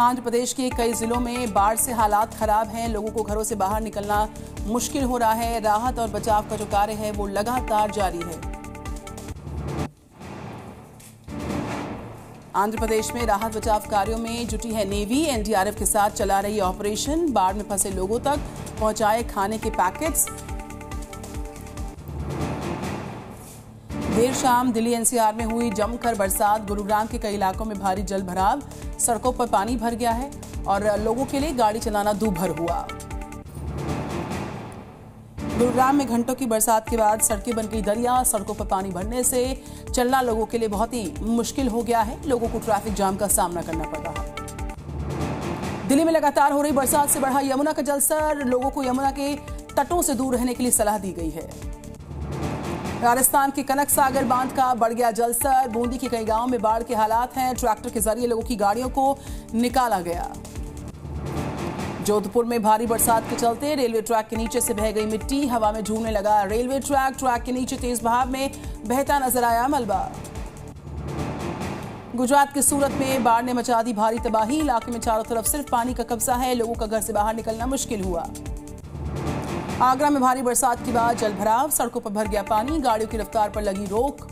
आंध्र प्रदेश के कई जिलों में बाढ़ से हालात खराब हैं। लोगों को घरों से बाहर निकलना मुश्किल हो रहा है। राहत और बचाव का जो कार्य है वो लगातार जारी है। आंध्र प्रदेश में राहत बचाव कार्यों में जुटी है नेवी। एनडीआरएफ के साथ चला रही ऑपरेशन। बाढ़ में फंसे लोगों तक पहुंचाए खाने के पैकेट्स। देर शाम दिल्ली एनसीआर में हुई जमकर बरसात। गुरुग्राम के कई इलाकों में भारी जल भराव, सड़कों पर पानी भर गया है और लोगों के लिए गाड़ी चलाना दूभर हुआ। गुरुग्राम में घंटों की बरसात के बाद सड़कें बन गई दरिया। सड़कों पर पानी भरने से चलना लोगों के लिए बहुत ही मुश्किल हो गया है। लोगों को ट्रैफिक जाम का सामना करना पड़ रहा है। दिल्ली में लगातार हो रही बरसात से बढ़ा यमुना का जलस्तर। लोगों को यमुना के तटों से दूर रहने के लिए सलाह दी गई है। राजस्थान के कनक सागर बांध का बढ़ गया जलस्तर। बूंदी के कई गांव में बाढ़ के हालात हैं। ट्रैक्टर के जरिए लोगों की गाड़ियों को निकाला गया। जोधपुर में भारी बरसात के चलते रेलवे ट्रैक के नीचे से बह गई मिट्टी। हवा में झूलने लगा रेलवे ट्रैक। ट्रैक के नीचे तेज बहाव में बहता नजर आया मलबा। गुजरात के सूरत में बाढ़ ने मचा दी भारी तबाही। इलाके में चारों तरफ सिर्फ पानी का कब्जा है। लोगों का घर से बाहर निकलना मुश्किल हुआ। आगरा में भारी बरसात के बाद जलभराव। सड़कों पर भर गया पानी। गाड़ियों की रफ्तार पर लगी रोक।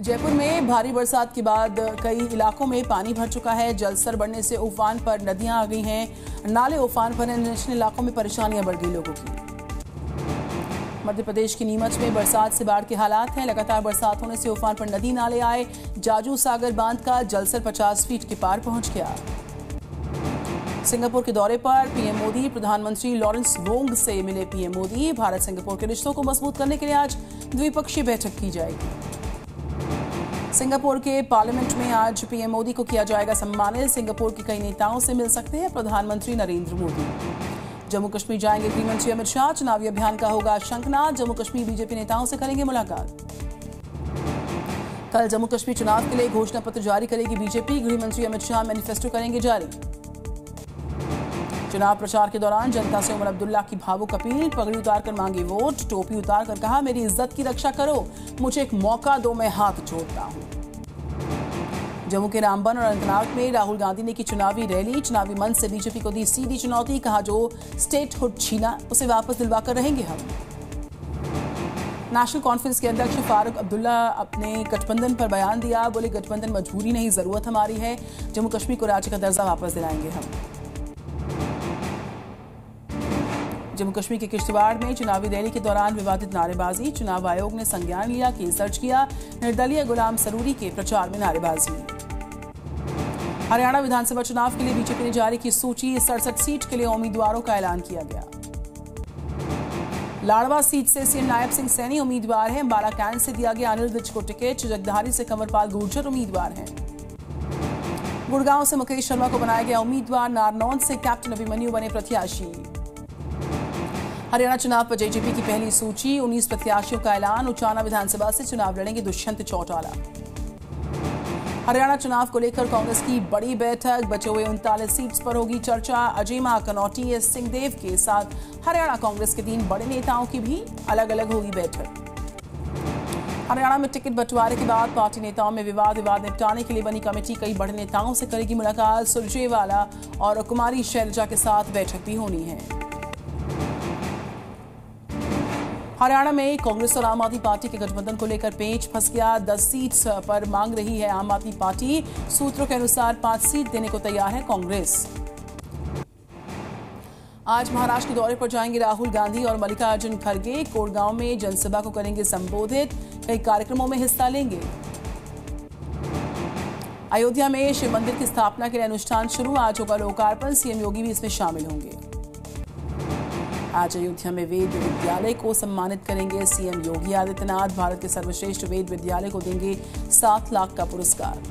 जयपुर में भारी बरसात के बाद कई इलाकों में पानी भर चुका है। जलस्तर बढ़ने से उफान पर नदियां आ गई हैं। नाले उफान पर हैं। निचले इलाकों में परेशानियां बढ़ गई लोगों की। मध्य प्रदेश के नीमच में बरसात से बाढ़ के हालात हैं। लगातार बरसात होने से उफान पर नदी नाले आए। जाजू सागर बांध का जलस्तर 50 फीट के पार पहुंच गया। सिंगापुर के दौरे पर पीएम मोदी। प्रधानमंत्री लॉरेंस वोंग से मिले पीएम मोदी। भारत सिंगापुर के रिश्तों को मजबूत करने के लिए आज द्विपक्षीय बैठक की जाएगी। सिंगापुर के पार्लियामेंट में आज पीएम मोदी को किया जाएगा सम्मानित। सिंगापुर के कई नेताओं से मिल सकते हैं प्रधानमंत्री नरेंद्र मोदी। जम्मू कश्मीर जाएंगे गृहमंत्री अमित शाह। चुनावी अभियान का होगा शंखनाद। जम्मू कश्मीर बीजेपी नेताओं से करेंगे मुलाकात। कल जम्मू कश्मीर चुनाव के लिए घोषणा पत्र जारी करेगी बीजेपी। गृहमंत्री अमित शाह मैनिफेस्टो करेंगे जारी। चुनाव प्रचार के दौरान जनता से उमर अब्दुल्ला की भावुक अपील। पगड़ी उतारकर मांगे वोट। टोपी उतारकर कहा, मेरी इज्जत की रक्षा करो, मुझे एक मौका दो, मैं हाथ जोड़ता हूं। जम्मू के रामबन और अनंतनाग में राहुल गांधी ने की चुनावी रैली। चुनावी मंच से बीजेपी को दी सीधी चुनौती। कहा, जो स्टेट हुड छीना उसे वापस दिलवाकर रहेंगे हम। नेशनल कॉन्फ्रेंस के अध्यक्ष फारूक अब्दुल्ला अपने गठबंधन पर बयान दिया। बोले, गठबंधन मजबूरी नहीं, जरूरत हमारी है। जम्मू कश्मीर को राज्य का दर्जा वापस दिलाएंगे हम। जम्मू कश्मीर के किश्तवाड़ में चुनावी रैली के दौरान विवादित नारेबाजी। चुनाव आयोग ने संज्ञान लिया, केस दर्ज किया। निर्दलीय गुलाम सरूरी के प्रचार में नारेबाजी। हरियाणा विधानसभा चुनाव के लिए बीजेपी ने जारी की सूची। 67 सीट के लिए उम्मीदवारों का ऐलान किया गया। लाड़वा सीट से सीएम नायब सिंह सैनी उम्मीदवार है। अम्बाला कैंट से दिया गया अनिल विज को टिकट। जगधारी से कंवरपाल गुर्जर उम्मीदवार है। गुड़गांव से मुकेश शर्मा को बनाया गया उम्मीदवार। नारनौंद से कैप्टन अभिमन्यु बने प्रत्याशी। हरियाणा चुनाव पर जेजेपी की पहली सूची। 19 प्रत्याशियों का ऐलान। उचाना विधानसभा से चुनाव लड़ेंगे दुष्यंत चौटाला। हरियाणा चुनाव को लेकर कांग्रेस की बड़ी बैठक। बचे हुए 39 सीट्स पर होगी चर्चा। अजीमा, कनौटी, सिंहदेव के साथ हरियाणा कांग्रेस के 3 बड़े नेताओं की भी अलग अलग होगी बैठक। हरियाणा में टिकट बंटवारे के बाद पार्टी नेताओं में विवाद निपटाने के लिए बनी कमेटी। कई बड़े नेताओं से करेगी मुलाकात। सुरजेवाला और कुमारी शैलजा के साथ बैठक भी होनी है। हरियाणा में कांग्रेस और आम आदमी पार्टी के गठबंधन को लेकर पेंच फंस गया। 10 सीट्स पर मांग रही है आम आदमी पार्टी। सूत्रों के अनुसार 5 सीट देने को तैयार है कांग्रेस। आज महाराष्ट्र के दौरे पर जाएंगे राहुल गांधी और मल्लिकार्जुन खड़गे। कोरगांव में जनसभा को करेंगे संबोधित। कई कार्यक्रमों में हिस्सा लेंगे। अयोध्या में शिव मंदिर की स्थापना के लिए अनुष्ठान शुरू। आज होगा लोकार्पण। सीएम योगी भी इसमें शामिल होंगे। आज अयोध्या में वेद विद्यालय को सम्मानित करेंगे सीएम योगी आदित्यनाथ। भारत के सर्वश्रेष्ठ वेद विद्यालय को देंगे 7 लाख का पुरस्कार।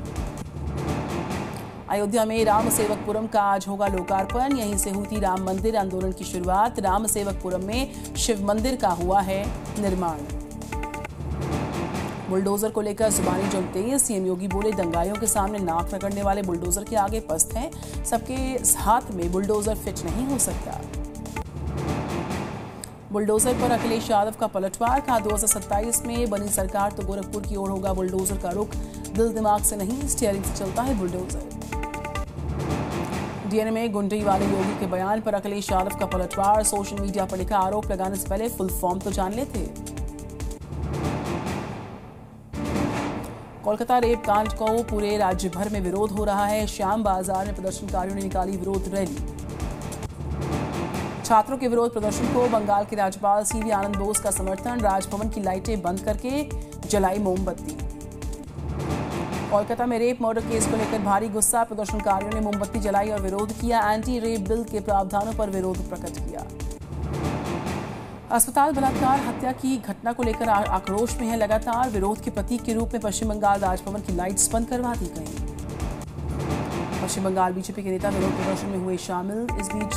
अयोध्या में राम सेवकपुरम का आज होगा लोकार्पण। यहीं से हुई थी राम मंदिर आंदोलन की शुरुआत। राम सेवकपुरम में शिव मंदिर का हुआ है निर्माण। बुलडोजर को लेकर जुबानी जमते हैं। सीएम योगी बोले, दंगाइयों के सामने नाक रगड़ने वाले बुलडोजर के आगे पस्त हैं। सबके हाथ में बुलडोजर फिट नहीं हो सकता। बुलडोजर पर अखिलेश यादव का पलटवार, कहा 2027 में बनी सरकार तो गोरखपुर की ओर होगा बुलडोजर का रुख, दिल दिमाग से नहीं स्टीयरिंग से चलता है बुलडोजर। डीएनए में गुंडई वाले योगी के बयान पर अखिलेश यादव का पलटवार, सोशल मीडिया पर लिखा आरोप लगाने से पहले फुल फॉर्म तो जान लेते। कोलकाता रेप कांड को पूरे राज्य भर में विरोध हो रहा है, श्याम बाजार में प्रदर्शनकारियों ने निकाली विरोध रैली। छात्रों के विरोध प्रदर्शन को बंगाल के राज्यपाल सीवी आनंद बोस का समर्थन, राजभवन की लाइटें बंद करके जलाई मोमबत्ती। कोलकाता में रेप मर्डर केस को लेकर भारी गुस्सा, प्रदर्शनकारियों ने मोमबत्ती जलाई और विरोध किया, एंटी रेप बिल के प्रावधानों पर विरोध प्रकट किया। अस्पताल बलात्कार हत्या की घटना को लेकर आक्रोश में है लगातार, विरोध के प्रतीक के रूप में पश्चिम बंगाल राजभवन की लाइट्स बंद करवा दी गई। पश्चिम बंगाल बीजेपी के नेता विरोध प्रदर्शन में हुए शामिल, इस बीच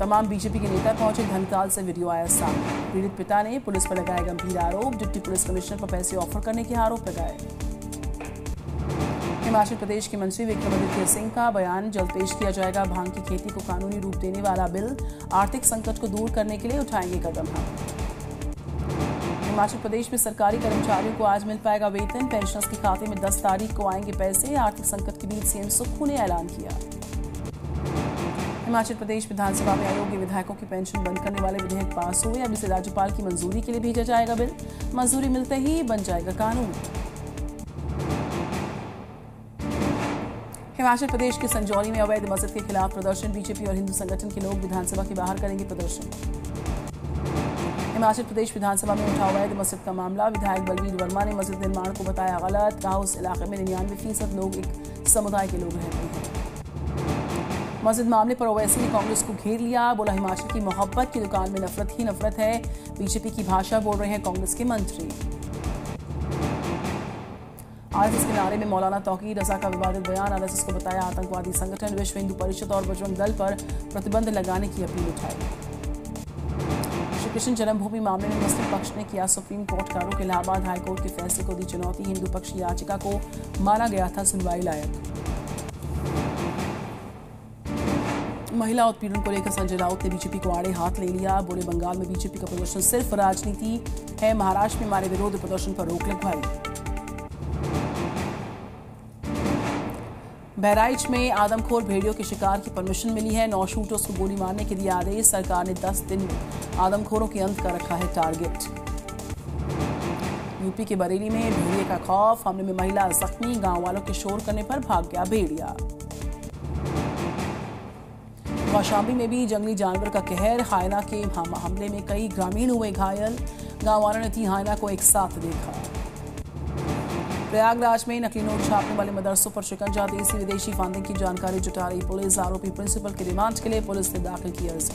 तमाम बीजेपी के नेता पहुंचे धनकाल से वीडियो आया सामने। पीड़ित पिता ने पुलिस पर लगाए गंभीर आरोप, डिप्टी पुलिस कमिश्नर पर पैसे ऑफर करने के आरोप लगाए। हिमाचल प्रदेश के मंत्री विक्रमादित्य सिंह का बयान, जल्द पेश किया जाएगा भांग की खेती को कानूनी रूप देने वाला बिल, आर्थिक संकट को दूर करने के लिए उठाएंगे कदम। हिमाचल प्रदेश में सरकारी कर्मचारियों को आज मिल पाएगा वेतन, पेंशनर्स के खाते में 10 तारीख को आएंगे पैसे, आर्थिक संकट के बीच सीएम सुक्खू ने ऐलान किया। हिमाचल प्रदेश विधानसभा में अयोग्य विधायकों की पेंशन बंद करने वाले विधेयक पास हुए, अब इसे राज्यपाल की मंजूरी के लिए भेजा जाएगा बिल, मंजूरी मिलते ही बन जाएगा कानून। हिमाचल प्रदेश के संजौली में अवैध मस्जिद के खिलाफ प्रदर्शन, बीजेपी और हिंदू संगठन के लोग विधानसभा के बाहर करेंगे प्रदर्शन। हिमाचल प्रदेश विधानसभा में उठा अवैध मस्जिद का मामला, विधायक बलवीर वर्मा ने मस्जिद निर्माण को बताया गलत, कहा उस इलाके में 99% लोग एक समुदाय के लोग रहते हैं। मस्जिद मामले पर ओवैसी ने कांग्रेस को घेर लिया, बोला हिमाचल की मोहब्बत की दुकान में नफरत ही नफरत है, बीजेपी की भाषा बोल रहे हैं कांग्रेस के मंत्री। आरएसएस के नारे में मौलाना तौकीर रजा का विवादित बयान, आरएसएस को बताया आतंकवादी संगठन, विश्व हिंदू परिषद और बजरंग दल पर प्रतिबंध लगाने की अपील उठाई। श्री कृष्ण जन्मभूमि मामले में मुस्लिम पक्ष ने किया सुप्रीम कोर्ट का रुख, इलाहाबाद हाईकोर्ट के फैसले को दी चुनौती, हिंदू पक्ष की याचिका को माना गया था सुनवाई लायक। महिला उत्पीड़न को लेकर संजय राउत ने बीजेपी को आड़े हाथ ले लिया, बोले बंगाल में बीजेपी का प्रदर्शन सिर्फ राजनीति है, महाराष्ट्र में हमारे विरोध प्रदर्शन पर रोक लगवाई। बहराइच में आदमखोर भेड़ियों के शिकार की परमिशन मिली है, 9 शूटर्स को गोली मारने के दिए आदेश, सरकार ने 10 दिन में आदमखोरों के अंत का रखा है टारगेट। यूपी के बरेली में भेड़िए का खौफ, हमले में महिला जख्मी, गांव वालों के शोर करने पर भाग गया भेड़िया। कौशाम्बी में भी जंगली जानवर का कहर, हायना के हमले में कई ग्रामीण हुए घायल, गांव वालों ने थी हायना को एक साथ देखा। प्रयागराज में नकली नोट छापने वाले मदरसों पर शिकंजा, देसी विदेशी फांदे की जानकारी जुटा रही पुलिस, आरोपी प्रिंसिपल के रिमांड के लिए पुलिस ने दाखिल की अर्जी।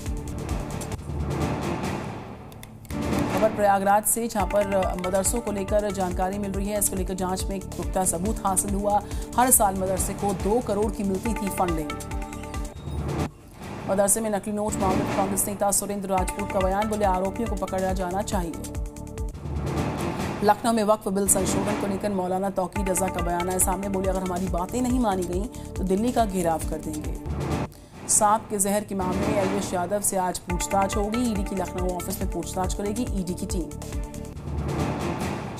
खबर प्रयागराज से, जहां पर मदरसों को लेकर जानकारी मिल रही है, इसको लेकर जांच में पुख्ता सबूत हासिल हुआ, हर साल मदरसे को 2 करोड़ की मिलती थी फंडिंग। मदरसे में नकली नोट मामले में कांग्रेस नेता सुरेंद्र राजपूत का बयान, बोले आरोपियों को पकड़ा जाना चाहिए। लखनऊ में वक्फ बिल संशोधन को लेकर मौलाना तौकीर रजा का बयान आया सामने, बोले अगर हमारी बातें नहीं मानी गई तो दिल्ली का घेराव कर देंगे। सांप के जहर के मामले में अखिलेश यादव से आज पूछताछ होगी, ईडी की लखनऊ ऑफिस में पूछताछ करेगी ईडी की टीम।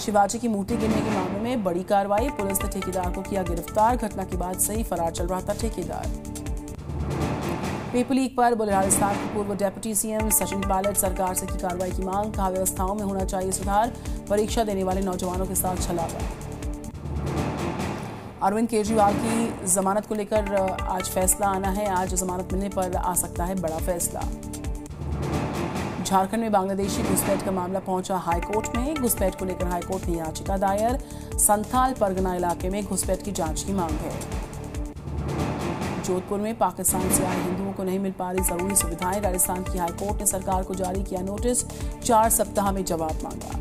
शिवाजी की मूर्ति गिरने के मामले में बड़ी कार्रवाई, पुलिस ने ठेकेदार को किया गिरफ्तार, घटना के बाद से ही फरार चल रहा था ठेकेदार। पीपल लीग पर बोले राजस्थान के पूर्व डेप्यूटी सीएम सचिन पायलट, सरकार से की कार्रवाई की मांग, कहा व्यवस्थाओं में होना चाहिए सुधार, परीक्षा देने वाले नौजवानों के साथ छलावा। अरविंद केजरीवाल की जमानत को लेकर आज फैसला आना है, आज जमानत मिलने पर आ सकता है बड़ा फैसला। झारखंड में बांग्लादेशी घुसपैठ का मामला पहुंचा हाईकोर्ट में, घुसपैठ को लेकर हाईकोर्ट ने याचिका दायर, संथाल परगना इलाके में घुसपैठ की जांच की मांग है। जोधपुर में पाकिस्तान से आए हिंदुओं को नहीं मिल पा रही जरूरी सुविधाएं, राजस्थान की हाईकोर्ट ने सरकार को जारी किया नोटिस, 4 सप्ताह में जवाब मांगा।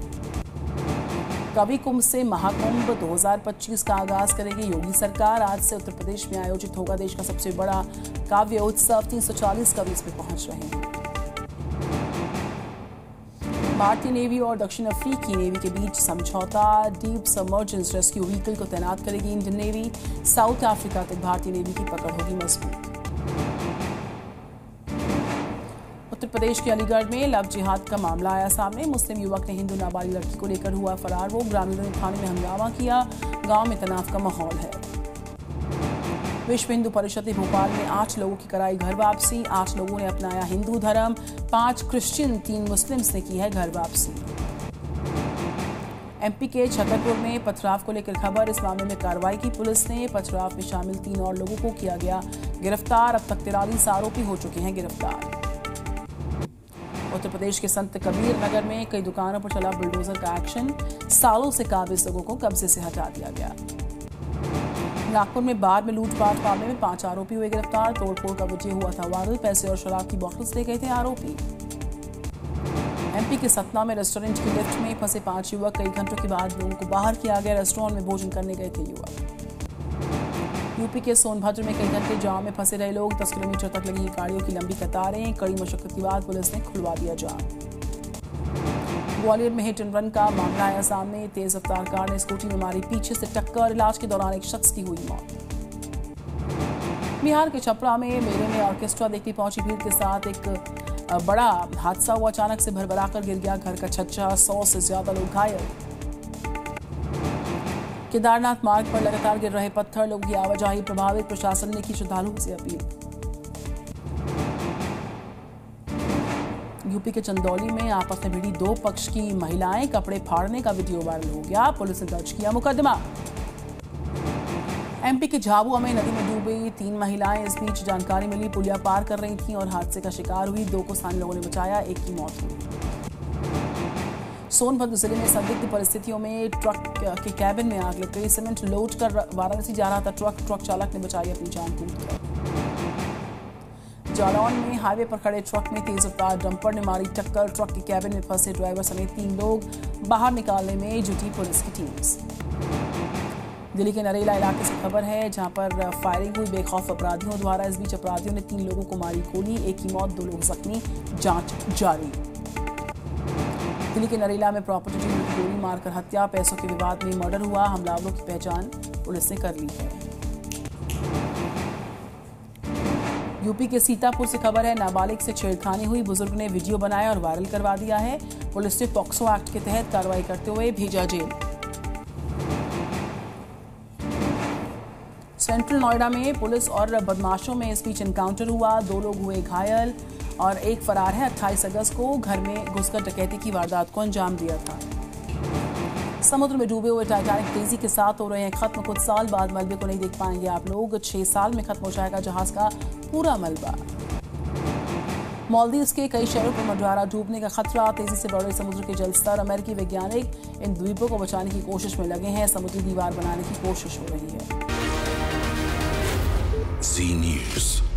कवि कुंभ से महाकुंभ 2025 का आगाज करेगी योगी सरकार, आज से उत्तर प्रदेश में आयोजित होगा देश का सबसे बड़ा काव्य उत्सव, 340 कवि इसमें पहुंच रहे हैं। भारतीय नेवी और दक्षिण अफ्रीकी नेवी के बीच समझौता, डीप सबमर्जेंस रेस्क्यू व्हीकल को तैनात करेगी इंडियन नेवी, साउथ अफ्रीका तक भारतीय नेवी की पकड़ होगी मजबूत। उत्तर प्रदेश के अलीगढ़ में लव जिहाद का मामला आया सामने। मुस्लिम युवक ने हिंदू नाबालिग लड़की को लेकर हुआ फरार, वो ग्रामीणों ने थाने में हंगामा किया। गांव में तनाव का माहौल है। विश्व हिंदू परिषद ने भोपाल में 8 लोगों की कराई घर वापसी। 8 लोगों ने अपनाया हिंदू धर्म, 5 क्रिश्चियन, 3 मुस्लिम्स ने की है घर वापसी। एमपी के छतरपुर में पथराव को लेकर खबर, इस मामले में कार्रवाई की पुलिस ने। पथराव में शामिल 3 और लोगों को किया गया गिरफ्तार। अब तक 43 आरोपी हो चुके हैं गिरफ्तार। उत्तर प्रदेश के संत कबीर नगर में कई दुकानों पर चला बुलडोजर का एक्शन, सालों से काबिज लोगों को कब्जे से हटा दिया गया। नागपुर में बार में लूटपाट मामले में 5 आरोपी हुए गिरफ्तार। तोड़फोड़ का विजय हुआ था वारदात, पैसे और शराब की बॉटल्स ले गए थे आरोपी। एमपी के सतना में रेस्टोरेंट की लिफ्ट में फंसे 5 युवक, कई घंटों के बाद लोगों को बाहर किया गया। रेस्टोरेंट में भोजन करने गए थे युवक। यूपी के सोनभद्र में कई घंटे जाम में फंसे रहे लोग, 10 किलोमीटर तक लगी गाड़ियों की लंबी कतारें। कड़ी मशक्कत के बाद पुलिस ने खुलवा दिया जाम। ग्वालियर में हिट एंड रन का मामला आया सामने, तेज रफ्तार कार ने स्कूटी में मारी पीछे से टक्कर, इलाज के दौरान एक शख्स की हुई मौत। बिहार के छपरा में मेले में ऑर्केस्ट्रा देखने पहुंची भीड़ के साथ एक बड़ा हादसा हुआ, अचानक से भरभराकर गिर गया घर का छज्जा, 100 से ज्यादा लोग घायल। केदारनाथ मार्ग पर लगातार गिर रहे पत्थर, लोगों की आवाजाही प्रभावित, प्रशासन ने की श्रद्धालुओं से अपील। यूपी के चंदौली में आपस में भिड़ी 2 पक्ष की महिलाएं, कपड़े फाड़ने का वीडियो वायरल हो गया, पुलिस ने दर्ज किया मुकदमा। एमपी के झाबुआ में नदी में डूबी 3 महिलाएं, इस बीच जानकारी मिली पुलिया पार कर रही थीं और हादसे का शिकार हुई। 2 को स्थानीय लोगों ने बचाया, एक की मौत हुई। सोनभद्र जिले में संदिग्ध परिस्थितियों में ट्रक के कैबिन में आग लग गई, सीमेंट लोड कर वाराणसी जा रहा था ट्रक चालक ने बचाई अपनी जान कूदकर। जालौन में हाईवे पर खड़े ट्रक में तेज रफ्तार डंपर ने मारी टक्कर, ट्रक के कैबिन में फंसे ड्राइवर समेत 3 लोग, बाहर निकालने में जुटी पुलिस की टीम्स। दिल्ली के नरेला इलाके से खबर है, जहां पर फायरिंग हुई बेखौफ अपराधियों द्वारा, इस बीच अपराधियों ने 3 लोगों को मारी गोली, एक की मौत, 2 लोग जख्मी, जांच जारी। दिल्ली के नरेला में प्रॉपर्टी डीलर की गोली मारकर हत्या, पैसों के विवाद में मर्डर हुआ, हमलावरों की पहचान पुलिस ने कर ली है। यूपी के सीतापुर से खबर है, नाबालिग से छेड़खानी हुई, बुजुर्ग ने वीडियो बनाया और वायरल करवा दिया है, पुलिस ने पॉक्सो एक्ट के तहत कार्रवाई करते हुए भेजा जेल। सेंट्रल नोएडा में पुलिस और बदमाशों में इस बीच एनकाउंटर हुआ, 2 लोग हुए घायल और एक फरार है। 28 अगस्त को घर में घुसकर डकैती की वारदात को अंजाम दिया था। समुद्र में डूबे हुए टाइटैनिक तेजी के साथ हो रहे हैं खत्म, कुछ साल बाद मलबे को नहीं देख पाएंगे आप लोग, 6 साल में खत्म हो जाएगा जहाज का पूरा मलबा। मालदीव के कई शहरों पर मडवारा डूबने का खतरा, तेजी से बढ़ रहे समुद्र के जलस्तर, अमेरिकी वैज्ञानिक इन द्वीपों को बचाने की कोशिश में लगे हैं, समुद्री दीवार बनाने की कोशिश हो रही है। Z News।